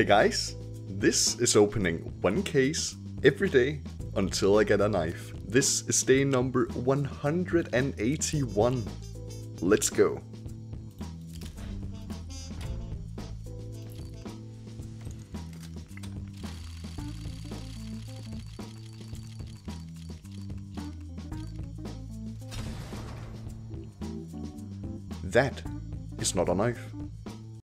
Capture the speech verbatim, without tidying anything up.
Hey guys, this is opening one case every day until I get a knife. This is day number one hundred eighty-one. Let's go. That is not a knife.